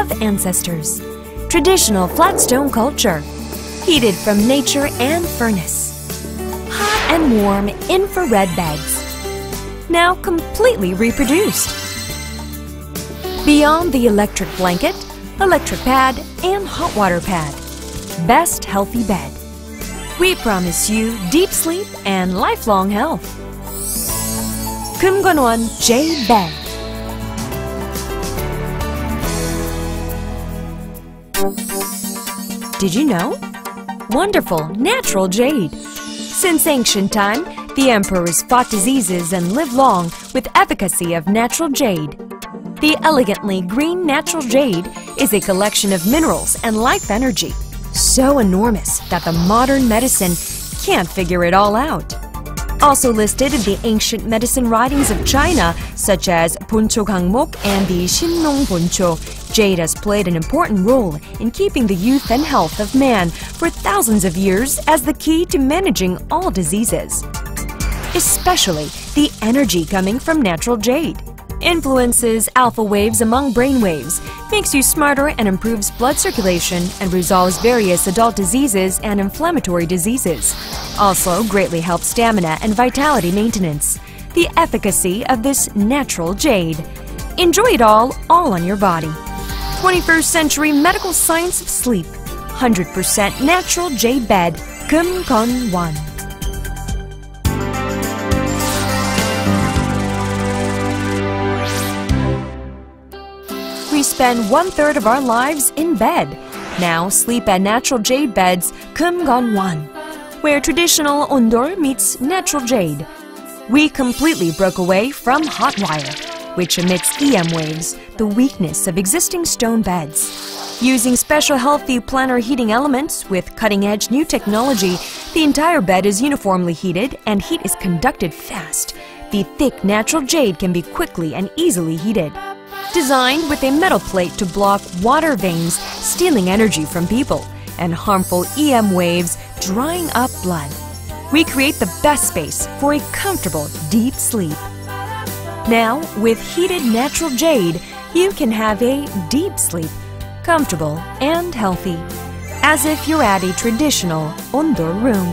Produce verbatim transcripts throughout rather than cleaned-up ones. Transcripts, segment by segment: of ancestors, traditional flat stone culture, heated from nature and furnace, hot and warm infrared beds, now completely reproduced. Beyond the electric blanket, electric pad, and hot water pad, best healthy bed. We promise you deep sleep and lifelong health. Geumgangwon Jade Bed. Did you know? Wonderful natural jade. Since ancient time, the emperors fought diseases and lived long with efficacy of natural jade. The elegantly green natural jade is a collection of minerals and life energy, so enormous that the modern medicine can't figure it all out. Also listed in the ancient medicine writings of China, such as Boncho Gangmok and the Shinnong Boncho, jade has played an important role in keeping the youth and health of man for thousands of years as the key to managing all diseases. Especially the energy coming from natural jade. Influences alpha waves among brain waves, makes you smarter and improves blood circulation, and resolves various adult diseases and inflammatory diseases. Also greatly helps stamina and vitality maintenance. The efficacy of this natural jade. Enjoy it all, all on your body. twenty-first century medical science of sleep. one hundred percent natural jade bed, Geumgangwon. We spend one-third of our lives in bed. Now sleep at natural jade beds, Geumgangwon, where traditional Ondol meets natural jade. We completely broke away from hot wire, which emits E M waves, the weakness of existing stone beds. Using special healthy planar heating elements with cutting-edge new technology, the entire bed is uniformly heated and heat is conducted fast. The thick natural jade can be quickly and easily heated. Designed with a metal plate to block water veins stealing energy from people and harmful E M waves drying up blood. We create the best space for a comfortable deep sleep. Now, with heated natural jade, you can have a deep sleep, comfortable and healthy, as if you're at a traditional Ondol room.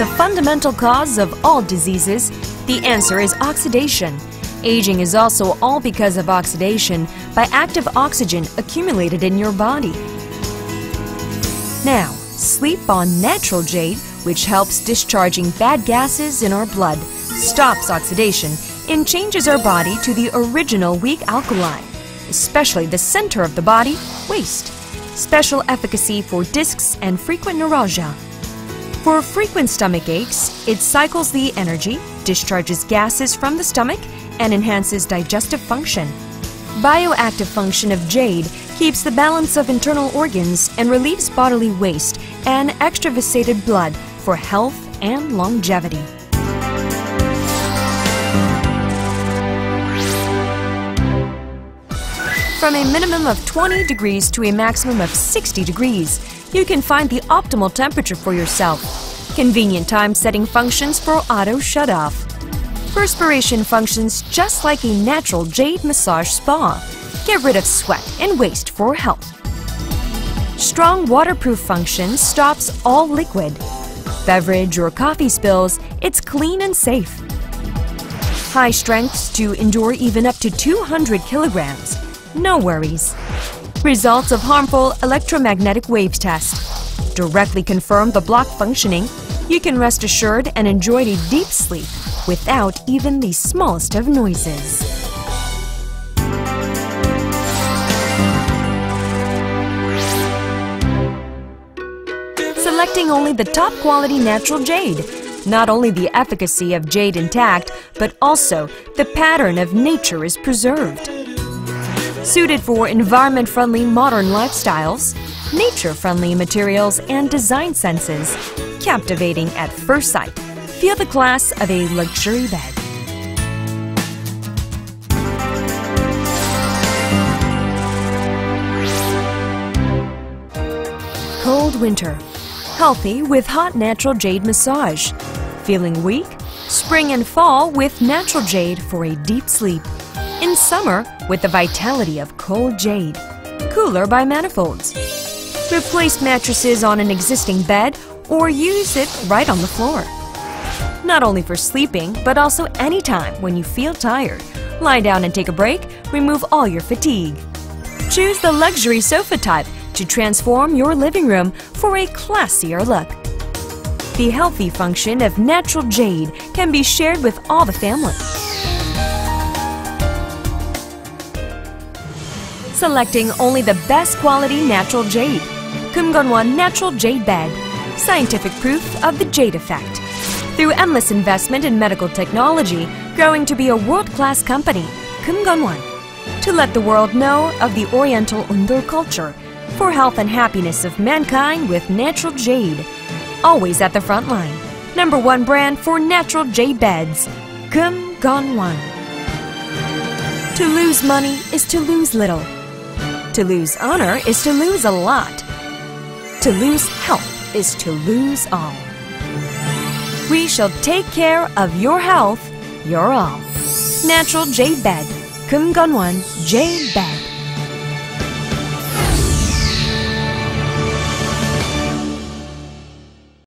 The fundamental cause of all diseases, the answer is oxidation. Aging is also all because of oxidation by active oxygen accumulated in your body. Now, sleep on natural jade, which helps discharging bad gases in our blood, stops oxidation, and changes our body to the original weak alkali, especially the center of the body, waste. Special efficacy for discs and frequent neuralgia. For frequent stomach aches, it cycles the energy, discharges gases from the stomach, and enhances digestive function. Bioactive function of jade keeps the balance of internal organs and relieves bodily waste and extravasated blood for health and longevity. From a minimum of twenty degrees to a maximum of sixty degrees, you can find the optimal temperature for yourself. Convenient time setting functions for auto shut-off. Perspiration functions just like a natural jade massage spa. Get rid of sweat and waste for health. Strong waterproof function stops all liquid. Beverage or coffee spills, it's clean and safe. High strengths to endure even up to two hundred kilograms. No worries. Results of harmful electromagnetic waves test. Directly confirm the block functioning. You can rest assured and enjoy a deep sleep without even the smallest of noises. Selecting only the top quality natural jade. Not only the efficacy of jade intact, but also the pattern of nature is preserved. Suited for environment-friendly modern lifestyles, nature-friendly materials and design senses, captivating at first sight. Feel the class of a luxury bed. Cold winter. Healthy with hot natural jade massage. Feeling weak? Spring and fall with natural jade for a deep sleep. In summer with the vitality of cold jade. Cooler by manifolds. Replace mattresses on an existing bed or use it right on the floor. Not only for sleeping, but also anytime when you feel tired. Lie down and take a break, remove all your fatigue. Choose the luxury sofa type to transform your living room for a classier look. The healthy function of natural jade can be shared with all the family. Selecting only the best quality natural jade. Geumgangwon Natural Jade Bed. Scientific proof of the jade effect. Through endless investment in medical technology, growing to be a world-class company, Geumgangwon. To let the world know of the Oriental Ondol culture, for health and happiness of mankind with natural jade. Always at the front line. Number one brand for natural jade beds, Geumgangwon. To lose money is to lose little. To lose honor is to lose a lot. To lose health is to lose all. We shall take care of your health, your all. Natural jade bed. Geumgangwon Jade Bed.